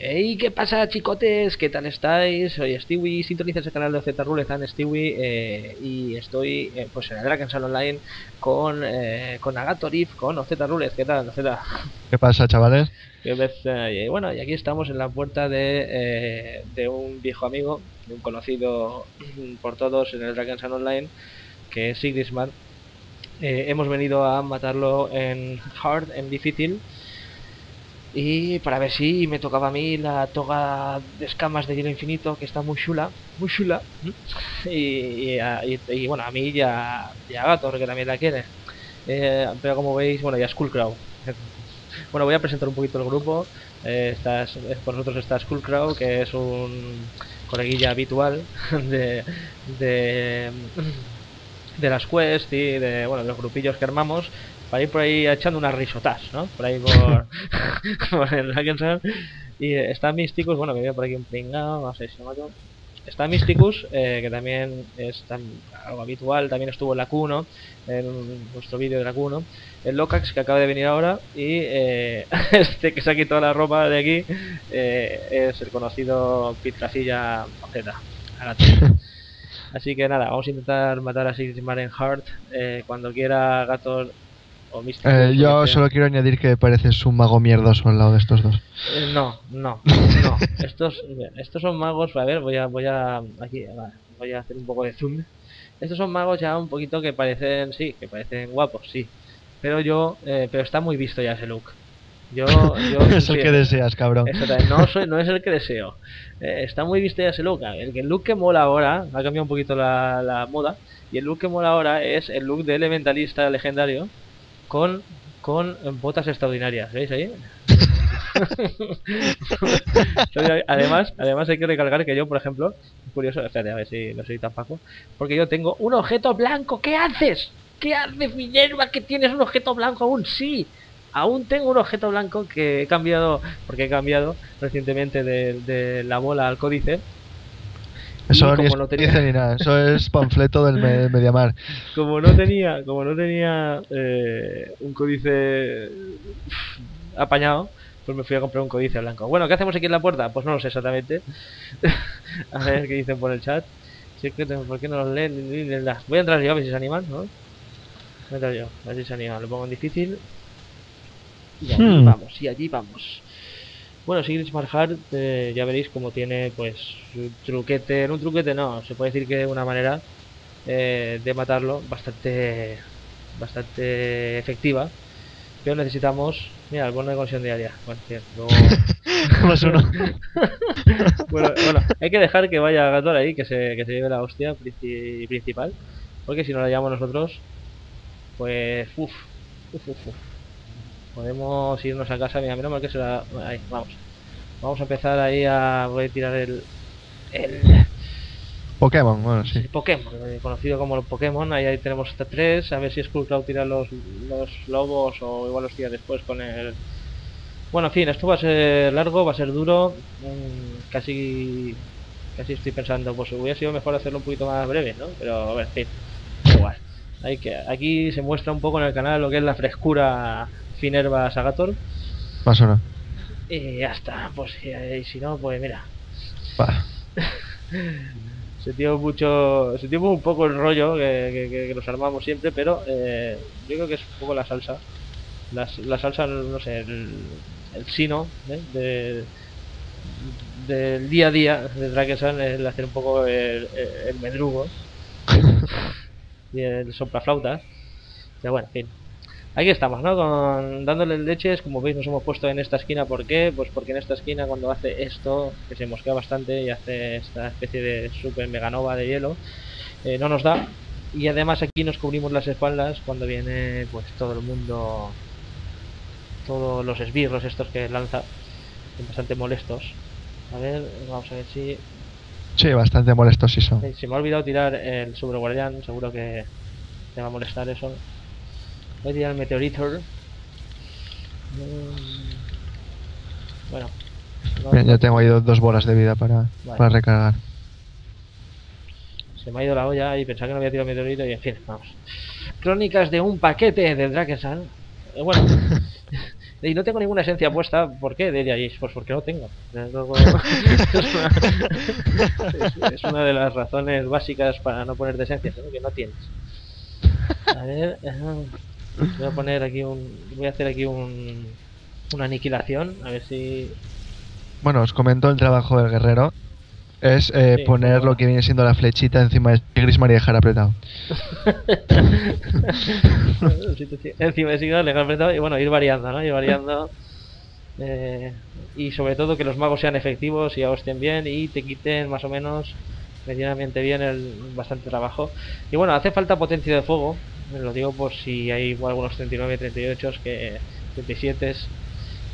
¡Ey! ¿Qué pasa, chicotes? ¿Qué tal estáis? Soy Stewie, sintonizas el canal de OzRuLeZ en Stewie y estoy pues en el Drakensang Online con Agatorif, con OzRuLeZ. ¿Qué tal, OZ? ¿Qué pasa, chavales? Y bueno, y aquí estamos en la puerta de un viejo amigo, un conocido por todos en el Drakensang Online, que es Sigrismar. Hemos venido a matarlo en Hard, en Difícil. Y para ver si me tocaba a mí la toga de escamas de hielo infinito, que está muy chula, muy chula. Y bueno, a mí ya Agator, que también la quiere. Pero como veis, bueno, ya Skullcrow. Bueno, voy a presentar un poquito el grupo. Por nosotros está Skullcrow, que es un coleguilla habitual de las quests y de, bueno, los grupillos que armamos. Para ir por ahí echando unas risotas, ¿no? Por ahí por, por el Drakensang. Y está Mysticus, bueno, que viene por aquí un pringao, no sé si se mató. Está Mysticus, que también es algo habitual, también estuvo en la Q1, en nuestro vídeo de la Q1. El Lokax, que acaba de venir ahora, y este que se ha quitado la ropa de aquí, es el conocido Pitracilla Z. Así que nada, vamos a intentar matar a Sigrismar en Hard. Cuando quiera, Gator. Yo solo quiero añadir que pareces un mago mierdoso al lado de estos dos. No. Estos son magos. A ver, voy a hacer un poco de zoom. Estos son magos ya un poquito que parecen, sí, que parecen guapos, sí. Pero pero está muy visto ya ese look. Es el que deseas, cabrón. No es el que deseo. Está muy visto ya ese look. El look que mola ahora, ha cambiado un poquito la moda. Y el look que mola ahora es el look de elementalista legendario. Con botas extraordinarias, ¿veis ahí? Además hay que recalcar que yo, por ejemplo, es curioso, espérate, a ver si no soy tan paco, porque yo tengo un objeto blanco. ¿Qué haces? ¿Qué haces, Minerva, que tienes un objeto blanco aún? Sí, aún tengo un objeto blanco que he cambiado, porque he cambiado recientemente de la bola al códice. Eso no dice ni nada, eso es panfleto del Mediamar. Como no tenía un códice apañado, pues me fui a comprar un códice blanco. Bueno, ¿qué hacemos aquí en la puerta? Pues no lo sé exactamente. A ver qué dicen por el chat. Si es que, ¿por qué no los leen? Voy a entrar yo a ver si se animan, ¿no? Voy a entrar yo, a ver si se animan. Lo pongo en difícil. Y allí vamos, Bueno, Sigrismar Hard, ya veréis cómo tiene, pues, un truquete, no un truquete, no, se puede decir que una manera de matarlo bastante efectiva, pero necesitamos, mira, el bono de conexión diaria, bueno, tío, luego... bueno, hay que dejar que vaya Gator ahí, que se lleve la hostia principal, porque si no la llevamos nosotros, pues, podemos irnos a casa, mira, menos mal que será... Ahí, vamos a empezar ahí a... Voy a tirar el... Pokémon, bueno, sí. El Pokémon, conocido como los Pokémon, ahí tenemos hasta 3, a ver si Skullcrow tira los lobos o igual los tira después con el... Bueno, en fin, esto va a ser largo, va a ser duro, casi estoy pensando, pues hubiera sido mejor hacerlo un poquito más breve, ¿no? Pero, a ver, en fin, igual. Aquí se muestra un poco en el canal lo que es la frescura Finerva Sagator. Más o no. Y ya está, pues y si no, pues mira. Se tiene un poco el rollo que nos armamos siempre, pero yo creo que es un poco la salsa. La salsa, no sé, el sino del día a día de Drakensang, el hacer un poco el medrugo. Y el soplaflautas. Pero bueno, en fin. Aquí estamos, ¿no? Dándole leches, como veis nos hemos puesto en esta esquina. ¿Por qué? Pues porque en esta esquina cuando hace esto, que se mosquea bastante y hace esta especie de super meganova de hielo, no nos da. Y además aquí nos cubrimos las espaldas cuando viene pues todo el mundo, todos los esbirros estos que lanza, son bastante molestos. A ver, vamos a ver si... Sí, bastante molestos sí son. Se me ha olvidado tirar el sobreguardián, seguro que te va a molestar eso. Voy a tirar el meteorito. Bueno. Bien, ya tengo ahí dos bolas de vida para recargar. Se me ha ido la olla y pensaba que no había tirado el meteorito y en fin, vamos. Crónicas de un paquete de Drakensang. Bueno. Y no tengo ninguna esencia puesta. ¿Por qué? Diréis, pues porque no tengo. Es una de las razones básicas para no ponerte esencias, ¿no? Que no tienes. A ver, voy a poner aquí un... Voy a hacer aquí un... Una aniquilación, a ver si... Bueno, os comento el trabajo del guerrero. Es sí, poner lo que viene siendo la flechita encima de Sigrismar y dejar apretado. Encima de Sigrismar, dejar apretado y bueno, ir variando, ¿no? Ir variando. Y sobre todo que los magos sean efectivos y agosten bien y te quiten más o menos medianamente bien bastante trabajo. Y bueno, hace falta potencia de fuego. Lo digo por si hay algunos 39, 38, 37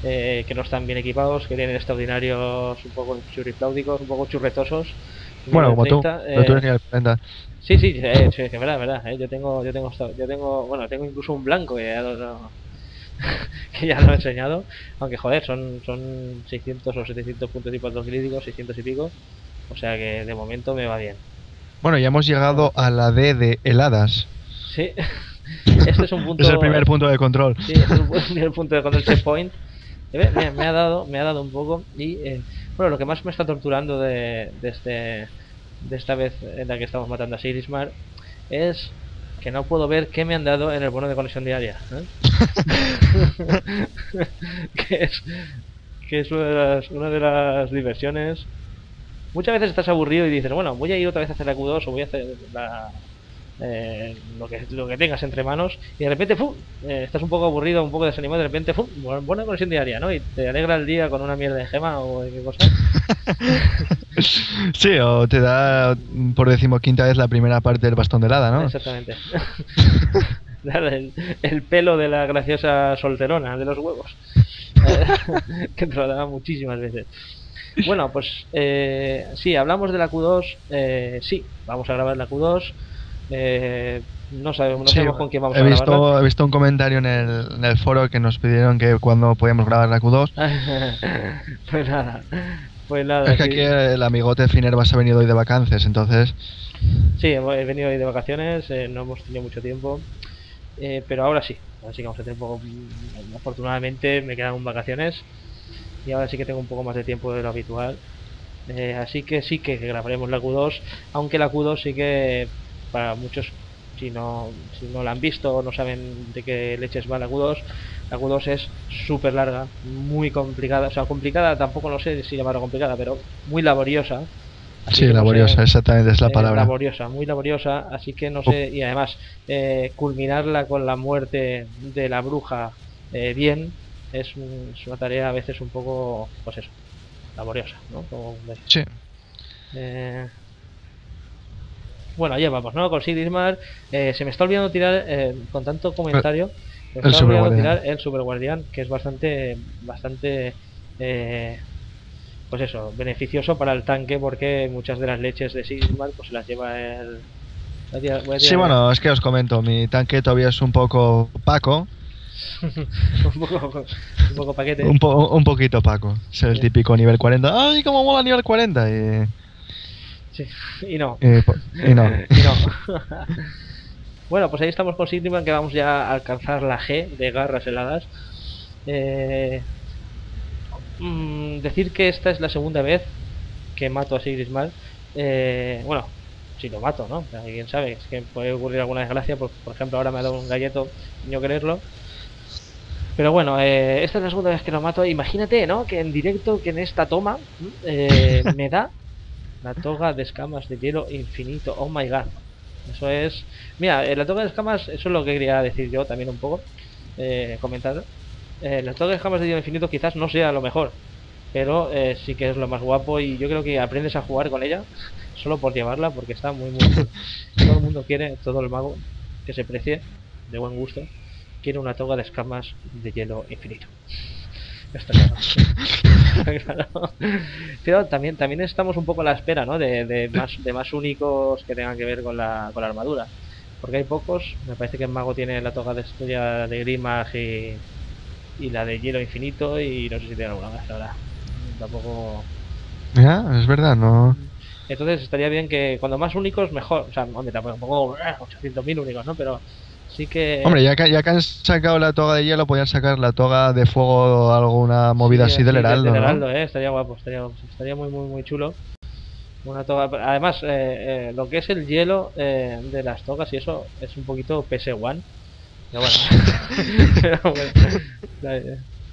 que no están bien equipados, que tienen extraordinarios un poco churripláudicos, un poco churretosos. Bueno, como 30, tú, no tú eres el 30. Sí, sí, sí, es verdad, verdad. Yo tengo incluso un blanco que ya lo he enseñado. Aunque joder, son 600 o 700 puntos tipo críticos, 600 y pico. O sea que de momento me va bien. Bueno, ya hemos llegado a la D de heladas. Sí. Este es un punto. Es el primer punto de control. Sí, es el primer punto de control checkpoint. Me ha dado un poco y bueno, lo que más me está torturando de esta vez en la que estamos matando a Sigrismar es que no puedo ver qué me han dado en el bono de conexión diaria, ¿eh? que es una de las diversiones. Muchas veces estás aburrido y dices, bueno, voy a ir otra vez a hacer la Q2 o voy a hacer la... lo que tengas entre manos y de repente estás un poco aburrido, un poco desanimado, de repente buena conexión diaria, ¿no? Y te alegra el día con una mierda de gema o de qué cosa. Sí, o te da por 15ª vez la primera parte del bastón de helada, ¿no? Exactamente. el pelo de la graciosa solterona de los huevos. Que te lo daba muchísimas veces. Bueno, pues sí, hablamos de la Q2. Sí, vamos a grabar la Q2. No sabemos con quién vamos a grabar. He visto un comentario en el foro que nos pidieron que cuando podíamos grabar la Q2. Pues nada. Es que aquí el amigote Finerva se ha venido hoy de vacaciones, entonces. Sí, he venido hoy de vacaciones, no hemos tenido mucho tiempo. Pero ahora sí, vamos a tener un poco. Afortunadamente me quedan vacaciones y ahora sí que tengo un poco más de tiempo de lo habitual. Así que sí que grabaremos la Q2, aunque la Q2 sí que. Para muchos, si no la han visto o no saben de qué leches va la Q2, la Q2 es súper larga, muy complicada, o sea, complicada tampoco no sé si llamarlo complicada, pero muy laboriosa. Así sí, laboriosa, no sé, exactamente es la palabra. Laboriosa, muy laboriosa, así que no sé, y además culminarla con la muerte de la bruja bien, es una tarea a veces un poco, pues eso, laboriosa, ¿no? Como sí. Bueno, ya vamos, ¿no? Con Sigrismar, se me está olvidando tirar, con tanto comentario, me está olvidando tirar el Super Guardián, que es bastante pues eso, beneficioso para el tanque, porque muchas de las leches de Sigrismar pues las lleva el... Sí, bueno, es que os comento, mi tanque todavía es un poco opaco. un poco paquete. Un poquito opaco, es el típico nivel 40. ¡Ay, cómo mola nivel 40! Y no. Bueno, pues ahí estamos con Sigrismar, que vamos ya a alcanzar la G de garras heladas. Decir que esta es la segunda vez que mato a Sigrismar. Bueno, si lo mato, ¿no? Quién sabe, es que puede ocurrir alguna desgracia. Por ejemplo, ahora me ha dado un galleto, no creerlo. Pero bueno, esta es la segunda vez que lo mato. Imagínate, ¿no? Que en directo, que en esta toma me da la toga de escamas de hielo infinito. Oh my god. Eso es... Mira, la toga de escamas, eso es lo que quería decir yo también un poco. Comentar. La toga de escamas de hielo infinito quizás no sea lo mejor, pero sí que es lo más guapo y yo creo que aprendes a jugar con ella solo por llevarla, porque está muy muy... Todo el mundo quiere, todo el mago que se precie, de buen gusto, quiere una toga de escamas de hielo infinito. Está claro. Está claro. Pero también estamos un poco a la espera, ¿no? de más únicos que tengan que ver con la armadura, porque hay pocos. Me parece que el mago tiene la toga de estrella de Grimaj y la de hielo infinito, y no sé si tiene alguna más ahora tampoco. Ya, es verdad, no. Entonces estaría bien que cuando más únicos mejor, o sea, hombre, tampoco 800.000 únicos, ¿no? Pero Así que... Hombre, ya que han sacado la toga de hielo, podían sacar la toga de fuego o alguna movida así del heraldo, ¿no? Estaría guapo, estaría muy chulo. Una toga. Además, lo que es el hielo de las togas y eso es un poquito PS1. Pero bueno,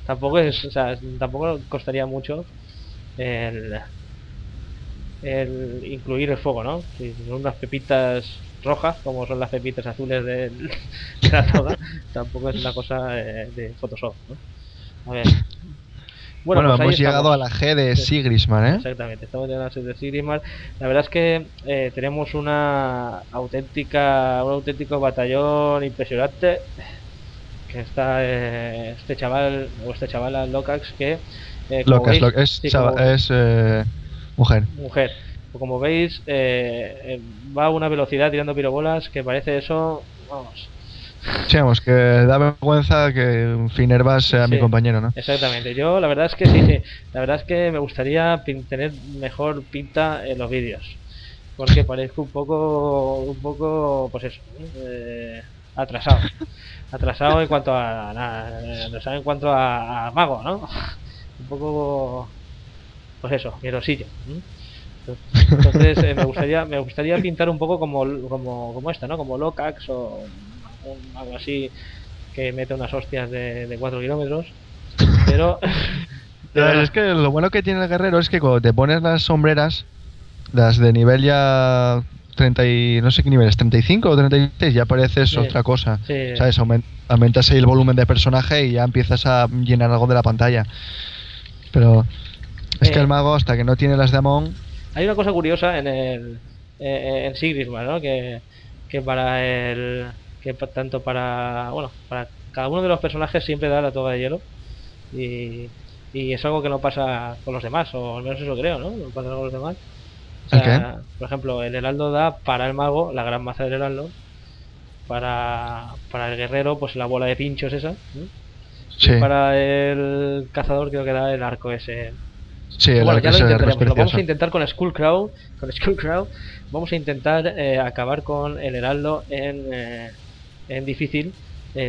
tampoco es, o sea, tampoco costaría mucho el incluir el fuego, ¿no? Si son unas pepitas rojas, como son las pepitas azules de la toga, tampoco es una cosa de Photoshop, ¿no? A ver. Bueno, pues hemos llegado a la G de Sigrismar, ¿eh? Exactamente, estamos llegando a la G de Sigrismar. La verdad es que tenemos un auténtico batallón impresionante. Que está este chaval, o esta chavala, Lokax, que... Lokax, es mujer. Mujer. Como veis, va a una velocidad tirando pirobolas que parece eso... Vamos... Digamos que da vergüenza que Finerva sea mi compañero, ¿no? Exactamente. Yo la verdad es que sí. La verdad es que me gustaría tener mejor pinta en los vídeos, porque parezco un poco, pues eso, atrasado en cuanto a nada, en cuanto a mago, ¿no? Un poco, pues eso, miedosillo. Entonces me gustaría pintar un poco como esta, ¿no? Como Lokax o algo así, que mete unas hostias de 4 kilómetros, pero es que lo bueno que tiene el guerrero es que cuando te pones las sombreras, las de nivel ya 30 y no sé qué niveles, 35 o 36, ya pareces otra cosa, ¿sabes? Aumentas ahí el volumen de personaje y ya empiezas a llenar algo de la pantalla, pero es que el mago, hasta que no tiene las de Amon... Hay una cosa curiosa en Sigrismar, ¿no? Que para el... que tanto para cada uno de los personajes siempre da la toga de hielo, y es algo que no pasa con los demás, o al menos eso creo, ¿no? No pasa con los demás. O sea, okay. Por ejemplo, el heraldo da para el mago la gran maza del heraldo, para el guerrero pues la bola de pinchos esa, ¿no? Sí. Y para el cazador creo que da el arco ese. Sí, bueno, ya lo intentaremos, lo vamos a intentar con Skullcrow, vamos a intentar acabar con el heraldo en difícil.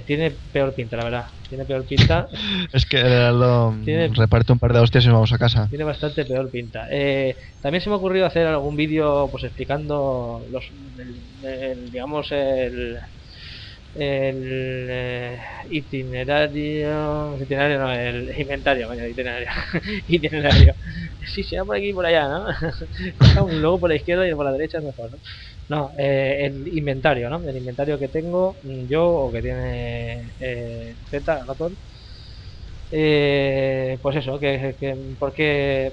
Tiene peor pinta, la verdad. Tiene peor pinta. Es que el heraldo reparte un par de hostias y nos vamos a casa. Tiene bastante peor pinta. También se me ha ocurrido hacer algún vídeo pues explicando el itinerario, no, el inventario, vaya, itinerario. Sí, se va por aquí y por allá, ¿no? Un logo por la izquierda y por la derecha es mejor, ¿no? No, el inventario, ¿no? El inventario que tengo yo, o que tiene Z, ratón. Pues eso, que ¿por qué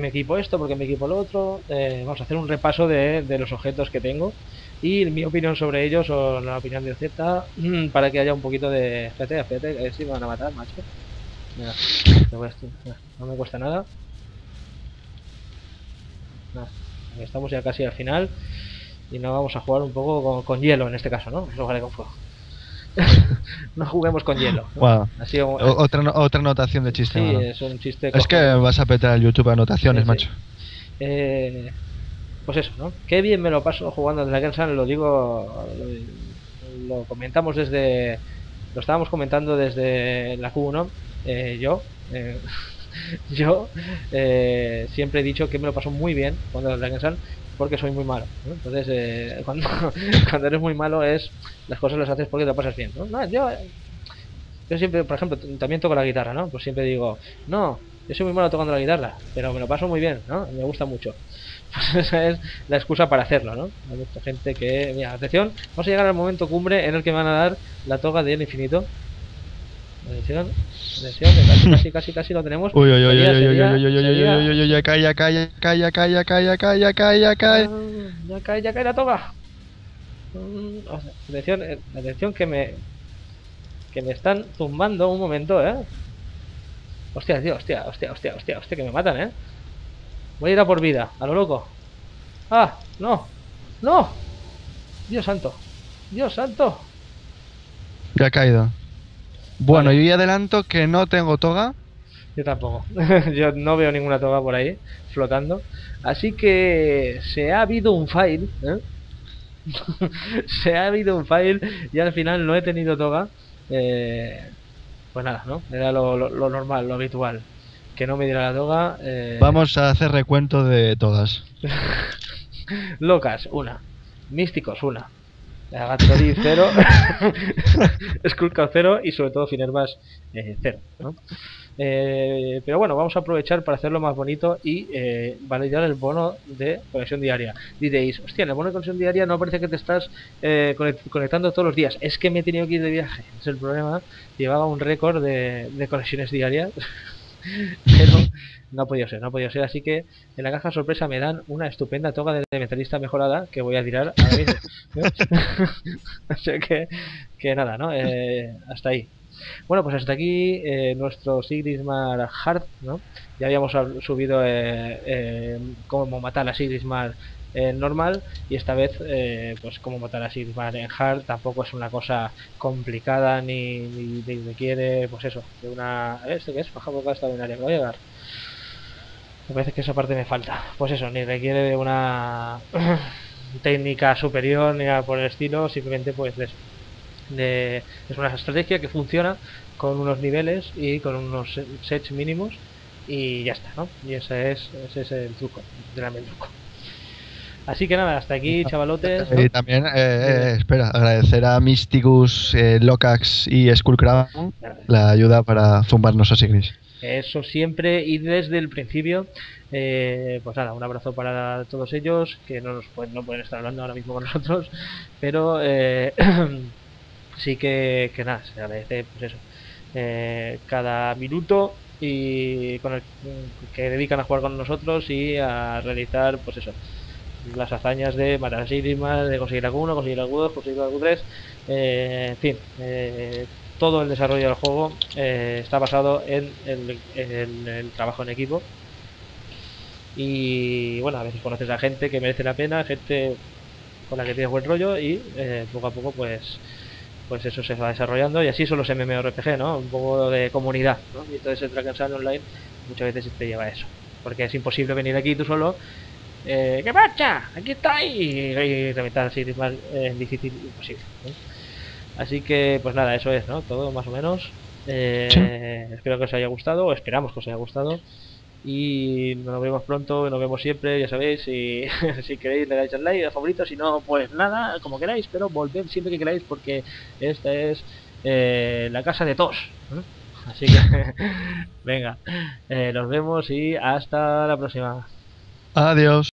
me equipo esto? ¿Por qué me equipo lo otro? Vamos a hacer un repaso de los objetos que tengo y mi opinión sobre ellos, o la opinión de Z, para que haya un poquito de... Espérate, a ver si me van a matar, macho. Mira, no me cuesta nada. Estamos ya casi al final y nos vamos a jugar un poco con hielo en este caso, ¿no? Eso vale con fuego. No juguemos con hielo, ¿no? Wow. Así como... otra anotación de chiste. Sí, ¿no? Es un chiste. Es que vas a petar al YouTube anotaciones, sí, macho. Pues eso, ¿no? Qué bien me lo paso jugando en Drakensang, lo digo, lo comentamos desde... Lo estábamos comentando desde la Q1, yo siempre he dicho que me lo paso muy bien cuando en Drakensang, porque soy muy malo, ¿no? Entonces cuando eres muy malo es... Las cosas las haces porque te lo pasas bien, ¿no? No, yo siempre, por ejemplo, también toco la guitarra, ¿no? Pues siempre digo, no, yo soy muy malo tocando la guitarra, pero me lo paso muy bien, ¿no? Me gusta mucho. Pues esa es la excusa para hacerlo, ¿no? Hay mucha gente que... Mira, atención, vamos a llegar al momento cumbre en el que me van a dar la toga del infinito. Atención, casi lo tenemos. Uy, ya cae la toga. Atención que me están zumbando un momento, Hostia, tío, hostia, que me matan, Voy a ir a por vida, a lo loco. ¡Ah! ¡No! ¡Dios santo! Ya ha caído. Bueno, vale. Yo ya adelanto que no tengo toga. Yo tampoco. Yo no veo ninguna toga por ahí, flotando. Así que se ha habido un fail, Se ha habido un fail y al final no he tenido toga. Pues nada, ¿no? Era lo normal, lo habitual. Que no me diera la toga. Vamos a hacer recuento de todas. Lokax, una. Mysticus, una. Agatorif, 0. Skullcrow, 0. Y sobre todo Finerva, 0, ¿no? Pero bueno, vamos a aprovechar para hacerlo más bonito y validar el bono de conexión diaria. Diréis, hostia, en el bono de conexión diaria no parece que te estás conectando todos los días. Es que me he tenido que ir de viaje, es el problema. Llevaba un récord de conexiones diarias, pero no ha podido ser. Así que en la caja sorpresa me dan una estupenda toga de metalista mejorada que voy a tirar a la vez. Así que nada, ¿no? Hasta ahí. Bueno, pues hasta aquí nuestro Sigrismar Hard, ¿no? Ya habíamos subido cómo matar a Sigrismar normal, y esta vez pues cómo matar a Sigrismar en Hard. Tampoco es una cosa complicada ni requiere, pues eso, de una... ¿Esto qué es? Baja boca extraordinaria, me voy a llegar. Me parece que esa parte me falta. Pues eso, ni requiere de una técnica superior ni nada por el estilo, simplemente pues de eso. Es una estrategia que funciona con unos niveles y con unos sets mínimos y ya está, ¿no? Y ese es el truco, literalmente el truco. Así que nada, hasta aquí, chavalotes, ¿no? Y también, espera, agradecer a Mysticus, Lokax y Skullcrown la ayuda para zumbarnos a Sigris. Eso siempre y desde el principio. Pues nada, un abrazo para todos ellos, que no pueden estar hablando ahora mismo con nosotros, pero... Así que nada, se agradece pues eso, cada minuto y con el que dedican a jugar con nosotros y a realizar pues eso, las hazañas de matar a Sigrismar, de conseguir a Q1, conseguir a Q2, conseguir a Q3, en fin, todo el desarrollo del juego está basado en el trabajo en equipo. Y bueno, a veces conoces a gente que merece la pena, gente con la que tienes buen rollo y poco a poco pues eso se va desarrollando, y así son los MMORPG, ¿no? Un poco de comunidad, ¿no? Y entonces el Drakensang Online muchas veces te lleva a eso, porque es imposible venir aquí tú solo, ¡qué marcha! ¡Aquí estoy! Y reventar así es más difícil, imposible, ¿no? Así que, pues nada, eso es, ¿no? Todo, más o menos. Sí. Espero que os haya gustado, o esperamos que os haya gustado, y nos vemos pronto, nos vemos siempre, ya sabéis, y si queréis le dais al like, al favorito, si no pues nada, como queráis, pero volved siempre que queráis, porque esta es la casa de todos, ¿eh? Así que venga, nos vemos y hasta la próxima. Adiós.